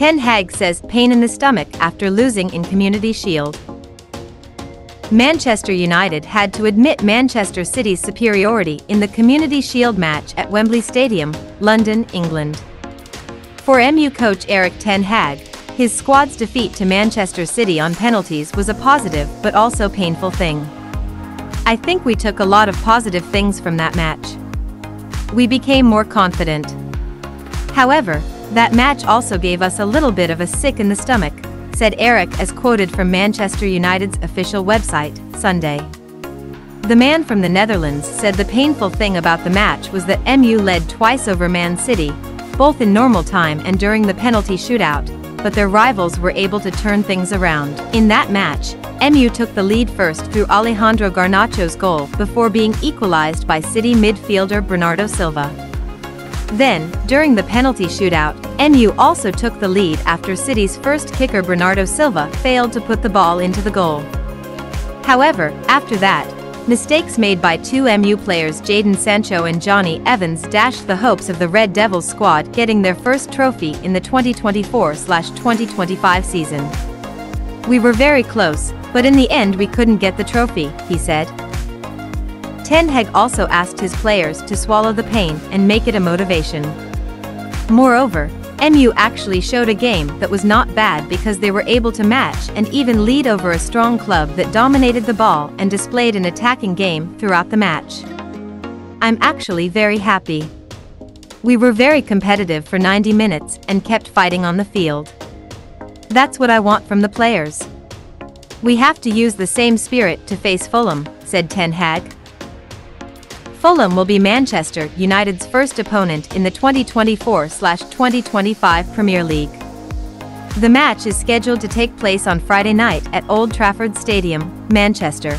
Ten Hag says pain in the stomach after losing in Community Shield. Manchester United had to admit Manchester City's superiority in the Community Shield match at Wembley Stadium, London, England. For MU coach Erik Ten Hag, his squad's defeat to Manchester City on penalties was a positive but also painful thing. "I think we took a lot of positive things from that match. We became more confident. However, that match also gave us a little bit of a sick in the stomach," said Erik, as quoted from Manchester United's official website, Sunday. The man from the Netherlands said the painful thing about the match was that MU led twice over Man City, both in normal time and during the penalty shootout, but their rivals were able to turn things around. "In that match, MU took the lead first through Alejandro Garnacho's goal before being equalized by City midfielder Bernardo Silva. Then, during the penalty shootout, MU also took the lead after City's first kicker Bernardo Silva failed to put the ball into the goal. However, after that, mistakes made by two MU players Jadon Sancho and Johnny Evans dashed the hopes of the Red Devils squad getting their first trophy in the 2024-2025 season. "We were very close, but in the end we couldn't get the trophy," he said. Ten Hag also asked his players to swallow the pain and make it a motivation. Moreover, MU actually showed a game that was not bad because they were able to match and even lead over a strong club that dominated the ball and displayed an attacking game throughout the match. "I'm actually very happy. We were very competitive for 90 minutes and kept fighting on the field. That's what I want from the players. We have to use the same spirit to face Fulham," said Ten Hag. Fulham will be Manchester United's first opponent in the 2024-2025 Premier League. The match is scheduled to take place on Friday night at Old Trafford Stadium, Manchester.